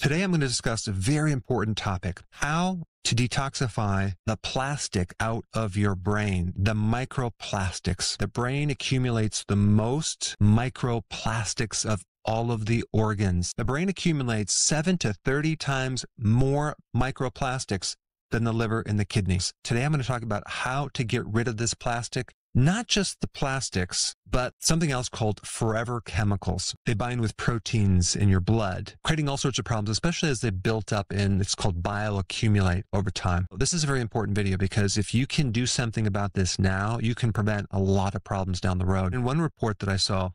Today, I'm going to discuss a very important topic, how to detoxify the plastic out of your brain, the microplastics. The brain accumulates the most microplastics of all of the organs. The brain accumulates 7 to 30 times more microplastics than the liver and the kidneys. Today, I'm going to talk about how to get rid of this plastic. Not just the plastics, but something else called forever chemicals. They bind with proteins in your blood, creating all sorts of problems, especially as they built up in, it's called bioaccumulate over time. This is a very important video because if you can do something about this now, you can prevent a lot of problems down the road. In one report that I saw,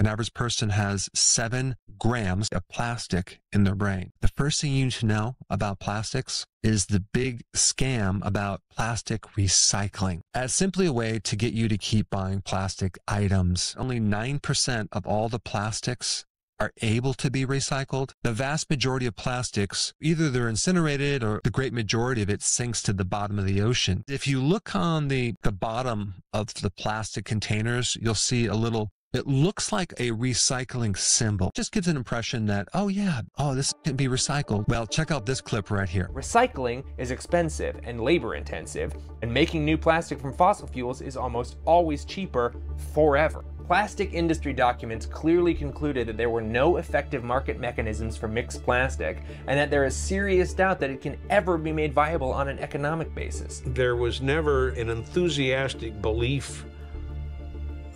an average person has 7 grams of plastic in their brain. The first thing you need to know about plastics is the big scam about plastic recycling as simply a way to get you to keep buying plastic items. Only 9% of all the plastics are able to be recycled. The vast majority of plastics, either they're incinerated or the great majority of it sinks to the bottom of the ocean. If you look on the bottom of the plastic containers, you'll see a little it looks like a recycling symbol. It just gives an impression that, oh yeah, oh, this can be recycled. Well, check out this clip right here. Recycling is expensive and labor intensive, and making new plastic from fossil fuels is almost always cheaper forever. Plastic industry documents clearly concluded that there were no effective market mechanisms for mixed plastic, and that there is serious doubt that it can ever be made viable on an economic basis. There was never an enthusiastic belief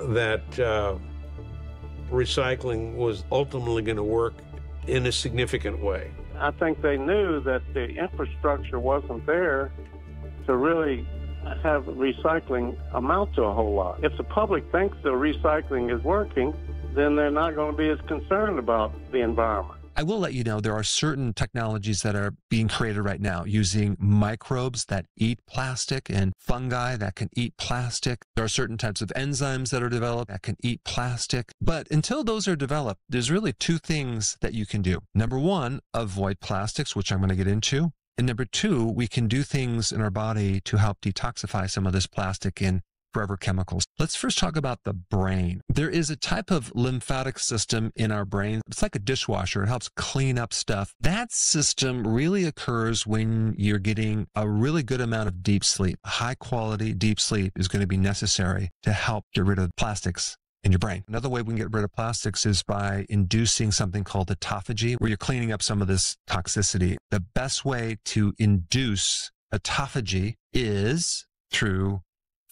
that recycling was ultimately going to work in a significant way. I think they knew that the infrastructure wasn't there to really have recycling amount to a whole lot. If the public thinks that recycling is working, then they're not going to be as concerned about the environment. I will let you know there are certain technologies that are being created right now using microbes that eat plastic and fungi that can eat plastic. There are certain types of enzymes that are developed that can eat plastic. But until those are developed, there's really two things that you can do. Number one, avoid plastics, which I'm going to get into. And number two, we can do things in our body to help detoxify some of this plastic in forever chemicals. Let's first talk about the brain. There is a type of lymphatic system in our brain. It's like a dishwasher. It helps clean up stuff. That system really occurs when you're getting a really good amount of deep sleep. High quality deep sleep is going to be necessary to help get rid of plastics in your brain. Another way we can get rid of plastics is by inducing something called autophagy, where you're cleaning up some of this toxicity. The best way to induce autophagy is through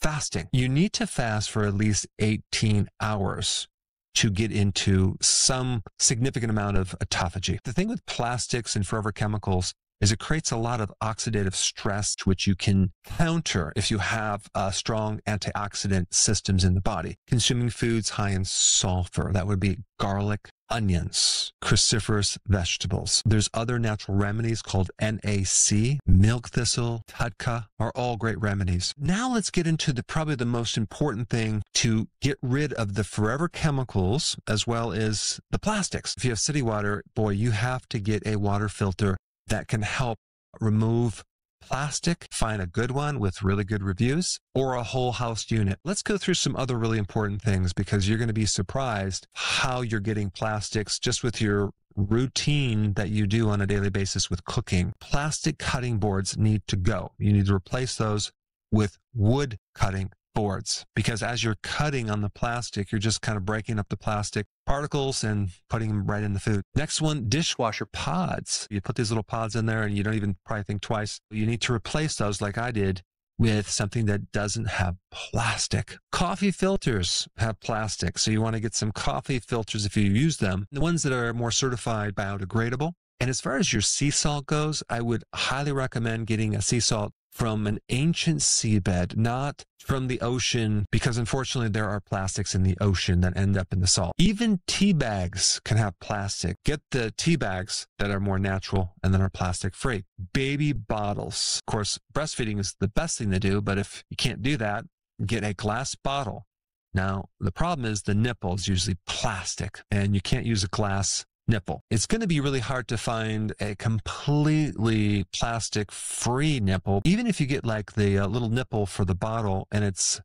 fasting. You need to fast for at least 18 hours to get into some significant amount of autophagy. The thing with plastics and forever chemicals is it creates a lot of oxidative stress, which you can counter if you have strong antioxidant systems in the body. Consuming foods high in sulfur, that would be garlic, onions, cruciferous vegetables. There's other natural remedies called NAC, milk thistle, TUDCA are all great remedies. Now let's get into the probably the most important thing to get rid of the forever chemicals as well as the plastics. If you have city water, boy, you have to get a water filter that can help remove plastic. Find a good one with really good reviews or a whole house unit. Let's go through some other really important things because you're going to be surprised how you're getting plastics just with your routine that you do on a daily basis with cooking. Plastic cutting boards need to go. You need to replace those with wood cutting boards because as you're cutting on the plastic, you're just kind of breaking up the plastic particles and putting them right in the food. Next one, dishwasher pods. You put these little pods in there and you don't even probably think twice. You need to replace those like I did with something that doesn't have plastic. Coffee filters have plastic, so you want to get some coffee filters if you use them. The ones that are more certified biodegradable. And as far as your sea salt goes, I would highly recommend getting a sea salt from an ancient seabed, not from the ocean, because unfortunately there are plastics in the ocean that end up in the salt. Even tea bags can have plastic. Get the tea bags that are more natural and that are plastic free. Baby bottles. Of course, breastfeeding is the best thing to do, but if you can't do that, get a glass bottle. Now, the problem is the nipple is usually plastic and you can't use a glass nipple. It's going to be really hard to find a completely plastic-free nipple. Even if you get like the little nipple for the bottle and it's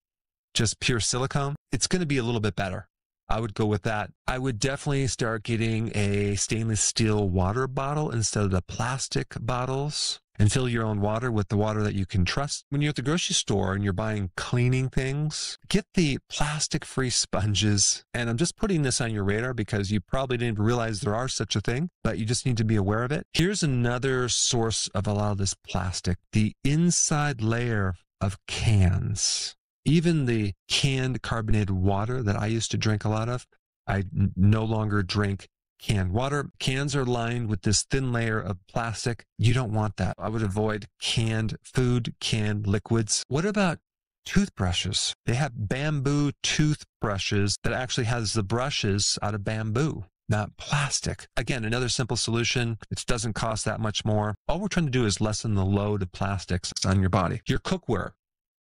just pure silicone, it's going to be a little bit better I would go with that. I would definitely start getting a stainless steel water bottle instead of the plastic bottles, and fill your own water with the water that you can trust. When you're at the grocery store and you're buying cleaning things, get the plastic-free sponges. And I'm just putting this on your radar because you probably didn't realize there are such a thing, but you just need to be aware of it. Here's another source of a lot of this plastic, the inside layer of cans. Even the canned carbonated water that I used to drink a lot of, I no longer drink canned water. Cans are lined with this thin layer of plastic. You don't want that. I would avoid canned food, canned liquids. What about toothbrushes? They have bamboo toothbrushes that actually has the brushes out of bamboo, not plastic. Again, another simple solution. It doesn't cost that much more. All we're trying to do is lessen the load of plastics on your body. Your cookware,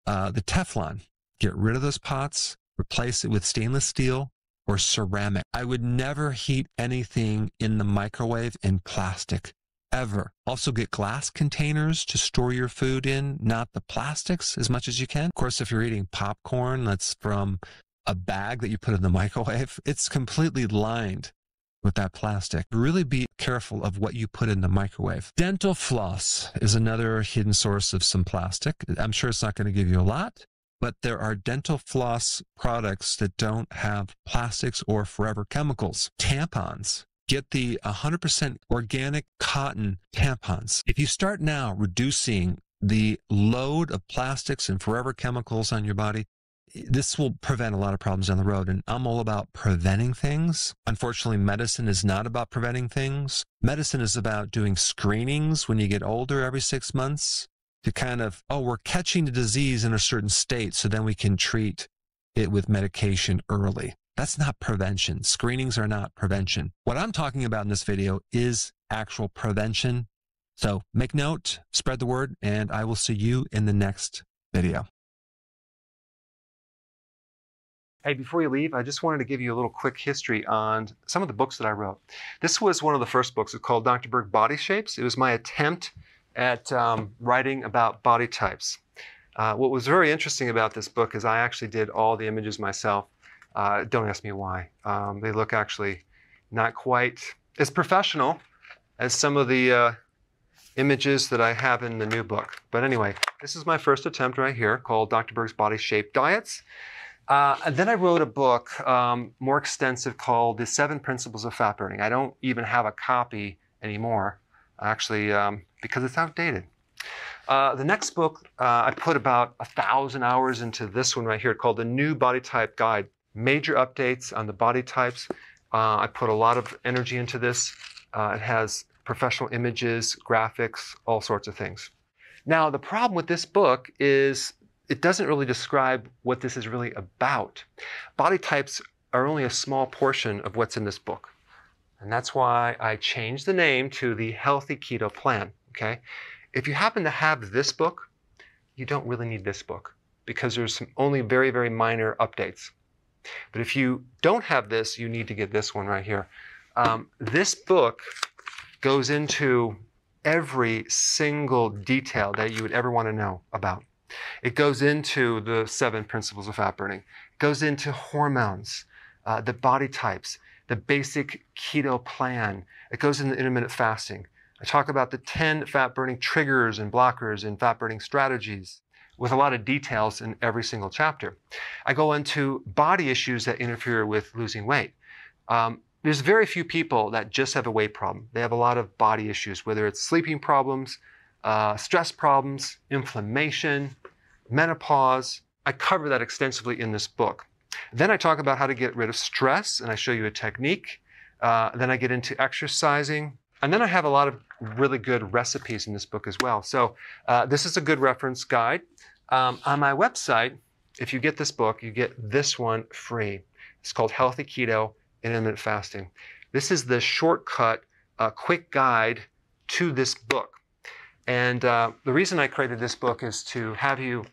the Teflon, get rid of those pots, replace it with stainless steel or ceramic. I would never heat anything in the microwave in plastic, ever. Also get glass containers to store your food in, not the plastics, as much as you can. Of course, if you're eating popcorn that's from a bag that you put in the microwave, it's completely lined with that plastic. Really be careful of what you put in the microwave. Dental floss is another hidden source of some plastic. I'm sure it's not going to give you a lot, but there are dental floss products that don't have plastics or forever chemicals. Tampons. Get the 100% organic cotton tampons. If you start now reducing the load of plastics and forever chemicals on your body, this will prevent a lot of problems down the road. And I'm all about preventing things. Unfortunately, medicine is not about preventing things. Medicine is about doing screenings when you get older every 6 months. To kind of, oh, we're catching the disease in a certain state, so then we can treat it with medication early. That's not prevention. Screenings are not prevention. What I'm talking about in this video is actual prevention. So make note, spread the word, and I will see you in the next video. Hey, before you leave, I just wanted to give you a little quick history on some of the books that I wrote. This was one of the first books. It's called Dr. Berg Body Shapes. It was my attempt at writing about body types. What was very interesting about this book is I actually did all the images myself. Don't ask me why. They look actually not quite as professional as some of the images that I have in the new book. But anyway, this is my first attempt right here called Dr. Berg's Body Shape Diets. And then I wrote a book more extensive called The Seven Principles of Fat Burning. I don't even have a copy anymore, actually, because it's outdated. The next book, I put about 1,000 hours into this one right here called The New Body Type Guide. Major updates on the body types. I put a lot of energy into this. It has professional images, graphics, all sorts of things. Now, the problem with this book is it doesn't really describe what this is really about. Body types are only a small portion of what's in this book. And that's why I changed the name to the Healthy Keto Plan, okay? If you happen to have this book, you don't really need this book because there's some only very, very minor updates. But if you don't have this, you need to get this one right here. This book goes into every single detail that you would ever want to know about. It goes into the 7 principles of fat burning. It goes into hormones, the body types, the basic keto plan. It goes into intermittent fasting. I talk about the 10 fat burning triggers and blockers and fat burning strategies with a lot of details in every single chapter. I go into body issues that interfere with losing weight. There's very few people that just have a weight problem. They have a lot of body issues, whether it's sleeping problems, stress problems, inflammation, menopause. I cover that extensively in this book. Then I talk about how to get rid of stress, and I show you a technique. Then I get into exercising. And then I have a lot of really good recipes in this book as well. So this is a good reference guide. On my website, if you get this book, you get this one free. It's called Healthy Keto and Intermittent Fasting. This is the shortcut, quick guide to this book. And the reason I created this book is to have you,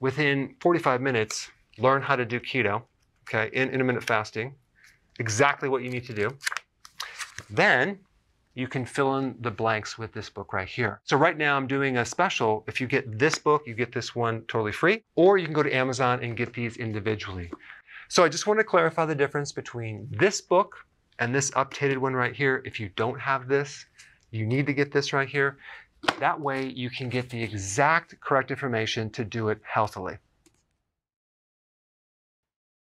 within 45 minutes, learn how to do keto, okay, in intermittent fasting, exactly what you need to do. Then you can fill in the blanks with this book right here. So right now I'm doing a special. If you get this book, you get this one totally free, or you can go to Amazon and get these individually. So I just want to clarify the difference between this book and this updated one right here. If you don't have this, you need to get this right here. That way you can get the exact correct information to do it healthily.